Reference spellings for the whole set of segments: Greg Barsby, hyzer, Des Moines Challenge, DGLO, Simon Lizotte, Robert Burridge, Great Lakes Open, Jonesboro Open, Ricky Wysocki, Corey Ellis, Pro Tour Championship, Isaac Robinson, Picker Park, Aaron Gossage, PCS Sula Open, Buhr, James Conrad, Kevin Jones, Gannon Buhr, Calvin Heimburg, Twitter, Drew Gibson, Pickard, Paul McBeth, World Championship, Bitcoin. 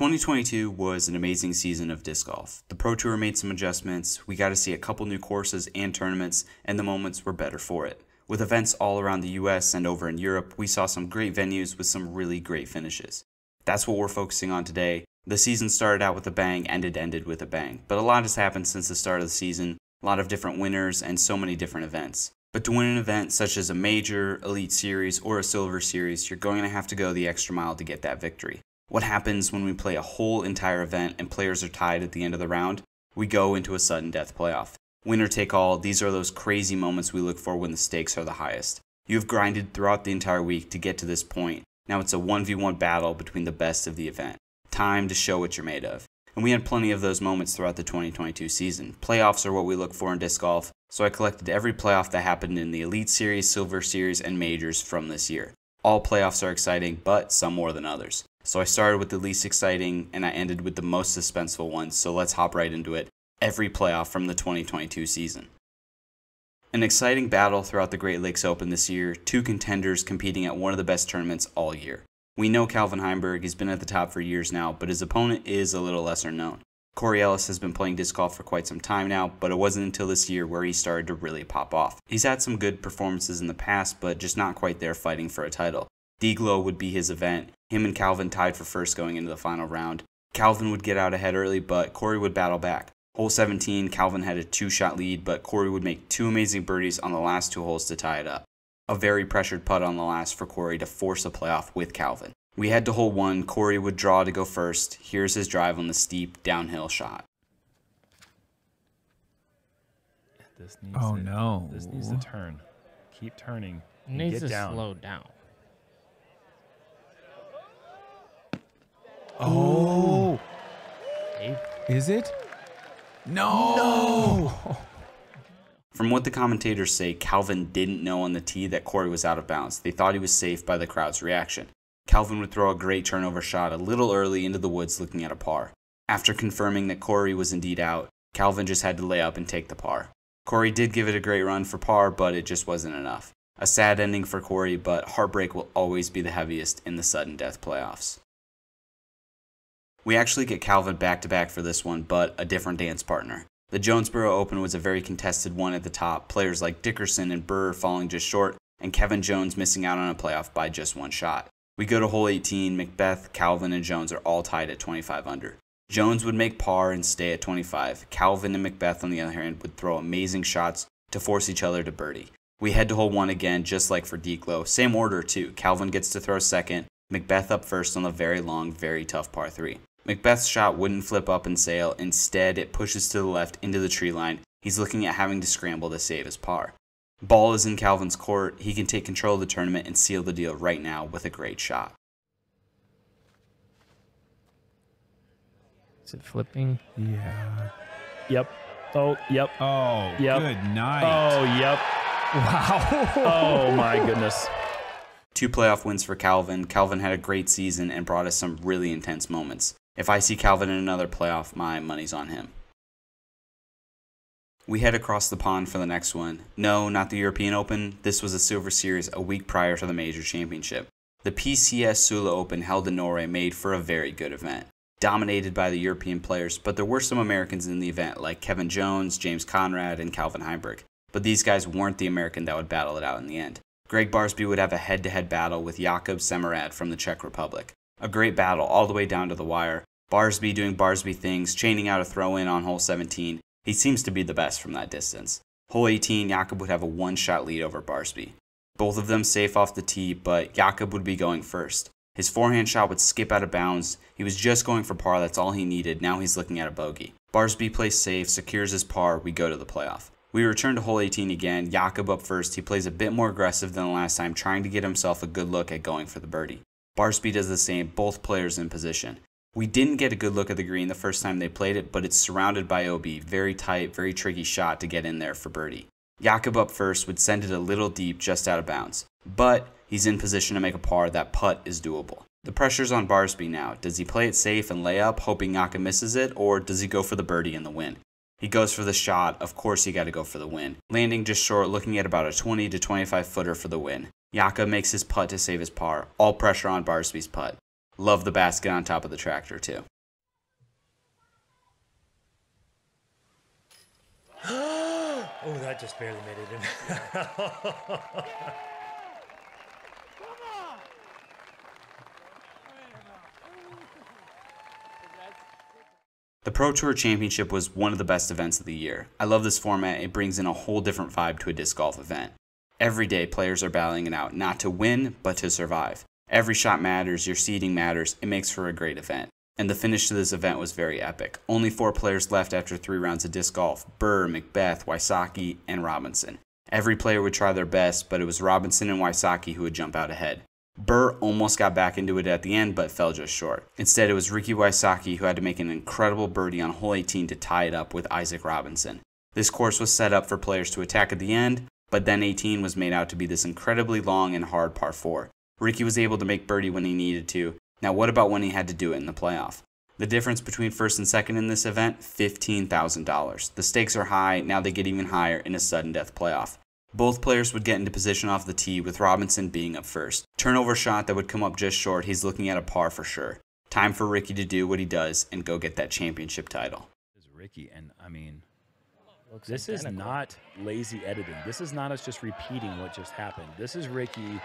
2022 was an amazing season of disc golf. The Pro Tour made some adjustments, we got to see a couple new courses and tournaments, and the moments were better for it. With events all around the US and over in Europe, we saw some great venues with some really great finishes. That's what we're focusing on today. The season started out with a bang and it ended with a bang, but a lot has happened since the start of the season, a lot of different winners and so many different events. But to win an event such as a major, elite series, or a silver series, you're going to have to go the extra mile to get that victory. What happens when we play a whole entire event and players are tied at the end of the round? We go into a sudden death playoff. Winner take all, these are those crazy moments we look for when the stakes are the highest. You have grinded throughout the entire week to get to this point. Now it's a 1v1 battle between the best of the event. Time to show what you're made of. And we had plenty of those moments throughout the 2022 season. Playoffs are what we look for in disc golf, so I collected every playoff that happened in the Elite Series, Silver Series, and Majors from this year. All playoffs are exciting, but some more than others. So I started with the least exciting, and I ended with the most suspenseful ones, so let's hop right into it. Every playoff from the 2022 season. An exciting battle throughout the Great Lakes Open this year, two contenders competing at one of the best tournaments all year. We know Calvin Heimburg, he's been at the top for years now, but his opponent is a little lesser known. Corey Ellis has been playing disc golf for quite some time now, but it wasn't until this year where he started to really pop off. He's had some good performances in the past, but just not quite there fighting for a title. DGLO would be his event. Him and Calvin tied for first going into the final round. Calvin would get out ahead early, but Corey would battle back. Hole 17, Calvin had a two-shot lead, but Corey would make two amazing birdies on the last two holes to tie it up. A very pressured putt on the last for Corey to force a playoff with Calvin. We head to hole 1, Corey would draw to go first. Here's his drive on the steep downhill shot. This needs to turn. Keep turning. It needs to slow down. Oh! Is it? No! From what the commentators say, Calvin didn't know on the tee that Corey was out of bounds. They thought he was safe by the crowd's reaction. Calvin would throw a great turnover shot a little early into the woods looking at a par. After confirming that Corey was indeed out, Calvin just had to lay up and take the par. Corey did give it a great run for par, but it just wasn't enough. A sad ending for Corey, but heartbreak will always be the heaviest in the sudden death playoffs. We actually get Calvin back-to-back for this one, but a different dance partner. The Jonesboro Open was a very contested one at the top, players like Dickerson and Buhr falling just short, and Kevin Jones missing out on a playoff by just one shot. We go to hole 18, McBeth, Calvin, and Jones are all tied at 25 under. Jones would make par and stay at 25. Calvin and McBeth, on the other hand, would throw amazing shots to force each other to birdie. We head to hole 1 again, just like for DGLO. Same order, too. Calvin gets to throw second, McBeth up first on the very long, very tough par 3. McBeth's shot wouldn't flip up and sail, instead it pushes to the left into the tree line. He's looking at having to scramble to save his par. Ball is in Calvin's court, he can take control of the tournament and seal the deal right now with a great shot. Is it flipping? Yeah. Yep. Oh, yep. Oh, yep. Good night. Oh, yep. Wow. Oh my goodness. Two playoff wins for Calvin. Calvin had a great season and brought us some really intense moments. If I see Calvin in another playoff, my money's on him. We head across the pond for the next one. No, not the European Open. This was a Silver Series a week prior to the Major Championship. The PCS Sula Open held in Norway made for a very good event. Dominated by the European players, but there were some Americans in the event like Kevin Jones, James Conrad, and Calvin Heimburg. But these guys weren't the American that would battle it out in the end. Greg Barsby would have a head-to-head battle with Jakub Semerad from the Czech Republic. A great battle all the way down to the wire. Barsby doing Barsby things, chaining out a throw-in on hole 17. He seems to be the best from that distance. Hole 18, Jakub would have a one-shot lead over Barsby. Both of them safe off the tee, but Jakub would be going first. His forehand shot would skip out of bounds. He was just going for par, that's all he needed. Now he's looking at a bogey. Barsby plays safe, secures his par, we go to the playoff. We return to hole 18 again, Jakub up first, he plays a bit more aggressive than the last time, trying to get himself a good look at going for the birdie. Barsby does the same, both players in position. We didn't get a good look at the green the first time they played it, but it's surrounded by OB, very tight, very tricky shot to get in there for birdie. Jakub up first would send it a little deep just out of bounds, but he's in position to make a par, that putt is doable. The pressure's on Barsby now, does he play it safe and lay up, hoping Jakub misses it, or does he go for the birdie and the win? He goes for the shot, of course he got to go for the win. Landing just short, looking at about a 20 to 25 footer for the win. Jakub makes his putt to save his par, all pressure on Barsby's putt. Love the basket on top of the tractor too. Oh, that just barely made it in. The Pro Tour Championship was one of the best events of the year. I love this format. It brings in a whole different vibe to a disc golf event. Every day, players are battling it out, not to win, but to survive. Every shot matters, your seeding matters, it makes for a great event. And the finish to this event was very epic. Only 4 players left after 3 rounds of disc golf: Burr, McBeth, Wysocki, and Robinson. Every player would try their best, but it was Robinson and Wysocki who would jump out ahead. Burr almost got back into it at the end, but fell just short. Instead, it was Ricky Wysocki who had to make an incredible birdie on hole 18 to tie it up with Isaac Robinson. This course was set up for players to attack at the end, but then 18 was made out to be this incredibly long and hard par 4. Ricky was able to make birdie when he needed to. Now what about when he had to do it in the playoff? The difference between first and second in this event, $15,000. The stakes are high, now they get even higher in a sudden death playoff. Both players would get into position off the tee, with Robinson being up first. Turnover shot that would come up just short, he's looking at a par for sure. Time for Ricky to do what he does and go get that championship title. This is Ricky, and I mean, this is not lazy editing. This is not us just repeating what just happened. This is Ricky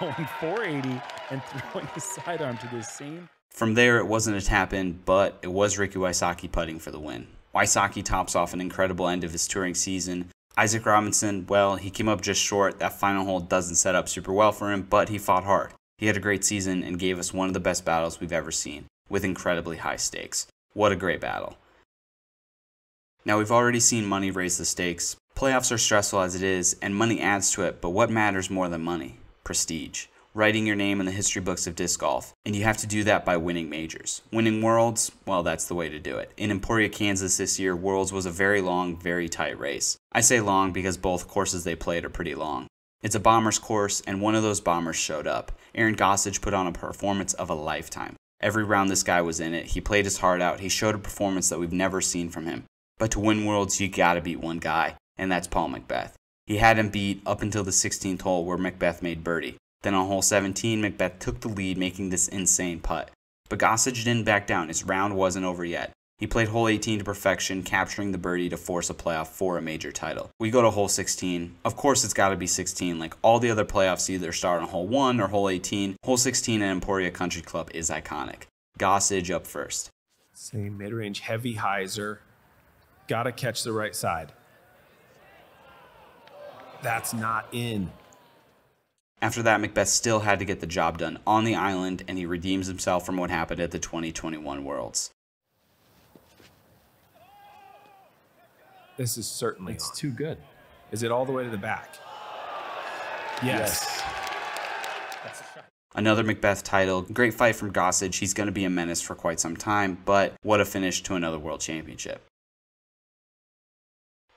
going 480 and throwing his sidearm to this seam. From there, it wasn't a tap in, but it was Ricky Wysocki putting for the win. Wysocki tops off an incredible end of his touring season. Isaac Robinson, well, he came up just short. That final hole doesn't set up super well for him, but he fought hard. He had a great season and gave us one of the best battles we've ever seen, with incredibly high stakes. What a great battle. Now, we've already seen money raise the stakes. Playoffs are stressful as it is, and money adds to it, but what matters more than money? Prestige, writing your name in the history books of disc golf, and you have to do that by winning majors. Winning Worlds, well, that's the way to do it. In Emporia, Kansas this year, Worlds was a very long, very tight race. I say long because both courses they played are pretty long. It's a bombers course, and one of those bombers showed up. Aaron Gossage put on a performance of a lifetime. Every round this guy was in it, he played his heart out, he showed a performance that we've never seen from him. But to win Worlds, you gotta beat one guy, and that's Paul McBeth. He had him beat up until the 16th hole where McBeth made birdie. Then on hole 17, McBeth took the lead, making this insane putt. But Gossage didn't back down, his round wasn't over yet. He played hole 18 to perfection, capturing the birdie to force a playoff for a major title. We go to hole 16. Of course it's gotta be 16, like all the other playoffs either start on hole 1 or hole 18. Hole 16 at Emporia Country Club is iconic. Gossage up first. Same mid-range, heavy hyzer. Gotta catch the right side. That's not in. After that, McBeth still had to get the job done on the island, and he redeems himself from what happened at the 2021 Worlds. This is certainly it's on. Too good. Is it all the way to the back? Yes. That's a shot. Another McBeth title. Great fight from Gossage. He's going to be a menace for quite some time, but what a finish to another World Championship.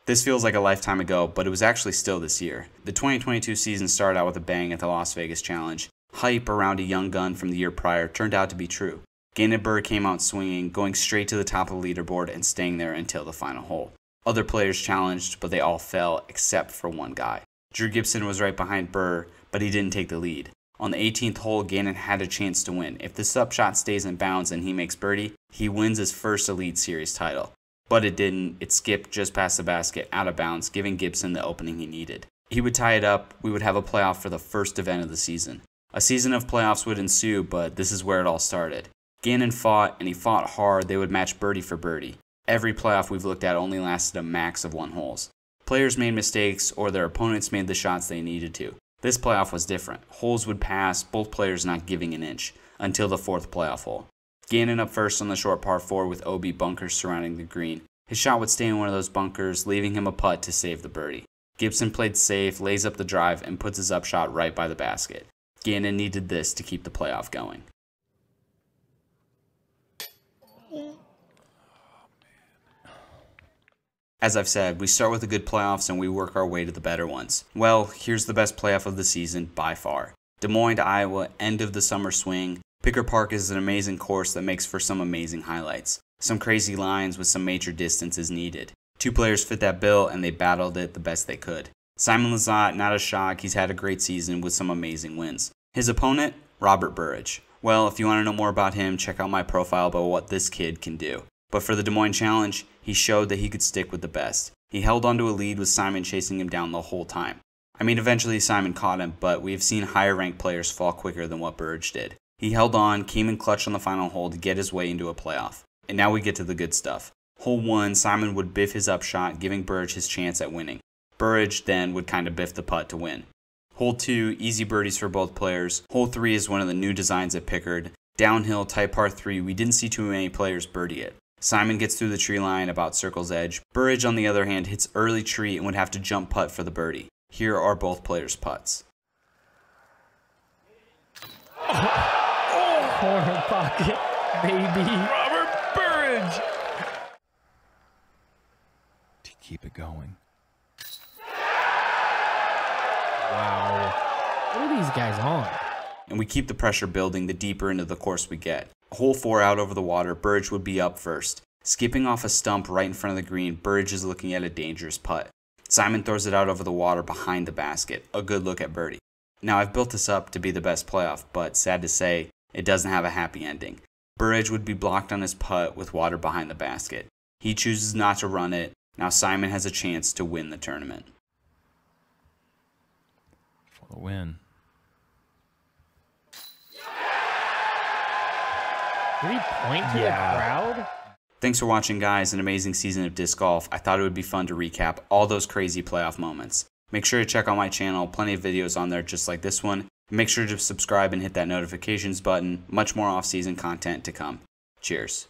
This feels like a lifetime ago, but it was actually still this year. The 2022 season started out with a bang at the Las Vegas Challenge. Hype around a young gun from the year prior turned out to be true. Gannon Buhr came out swinging, going straight to the top of the leaderboard and staying there until the final hole. Other players challenged, but they all fell except for one guy. Drew Gibson was right behind Buhr, but he didn't take the lead. On the 18th hole, Gannon had a chance to win. If this up shot stays in bounds and he makes birdie, he wins his first Elite Series title. But it didn't. It skipped just past the basket, out of bounds, giving Gibson the opening he needed. He would tie it up, we would have a playoff for the first event of the season. A season of playoffs would ensue, but this is where it all started. Gannon fought, and he fought hard. They would match birdie for birdie. Every playoff we've looked at only lasted a max of 1 holes. Players made mistakes, or their opponents made the shots they needed to. This playoff was different. Holes would pass, both players not giving an inch, until the 4th playoff hole. Gannon up first on the short par 4 with OB bunkers surrounding the green. His shot would stay in one of those bunkers, leaving him a putt to save the birdie. Gibson played safe, lays up the drive, and puts his upshot right by the basket. Gannon needed this to keep the playoff going. As I've said, we start with the good playoffs and we work our way to the better ones. Well, here's the best playoff of the season by far. Des Moines to Iowa, end of the summer swing. Picker Park is an amazing course that makes for some amazing highlights. Some crazy lines with some major distances needed. 2 players fit that bill and they battled it the best they could. Simon Lizotte, not a shock, he's had a great season with some amazing wins. His opponent, Robert Burridge. Well, if you want to know more about him, check out my profile about what this kid can do. But for the Des Moines Challenge, he showed that he could stick with the best. He held onto a lead with Simon chasing him down the whole time. I mean, eventually Simon caught him, but we have seen higher ranked players fall quicker than what Burridge did. He held on, came in clutch on the final hole to get his way into a playoff. And now we get to the good stuff. Hole 1, Simon would biff his upshot, giving Burridge his chance at winning. Burridge then would kind of biff the putt to win. Hole 2, easy birdies for both players. Hole 3 is one of the new designs at Pickard. Downhill, tight par 3, we didn't see too many players birdie it. Simon gets through the tree line about circle's edge. Burridge, on the other hand, hits early tree and would have to jump putt for the birdie. Here are both players' putts. Oh, corner pocket, baby. Robert Burridge. To keep it going. Wow. What are these guys on? And we keep the pressure building the deeper into the course we get. Hole 4 out over the water, Burridge would be up first. Skipping off a stump right in front of the green, Burridge is looking at a dangerous putt. Simon throws it out over the water behind the basket. A good look at birdie. Now, I've built this up to be the best playoff, but sad to say, it doesn't have a happy ending. Burridge would be blocked on his putt with water behind the basket. He chooses not to run it. Now Simon has a chance to win the tournament. For the win. Did he point to the crowd? Thanks for watching, guys. An amazing season of disc golf. I thought it would be fun to recap all those crazy playoff moments. Make sure to check out my channel. Plenty of videos on there just like this one. Make sure to subscribe and hit that notifications button. Much more off-season content to come. Cheers.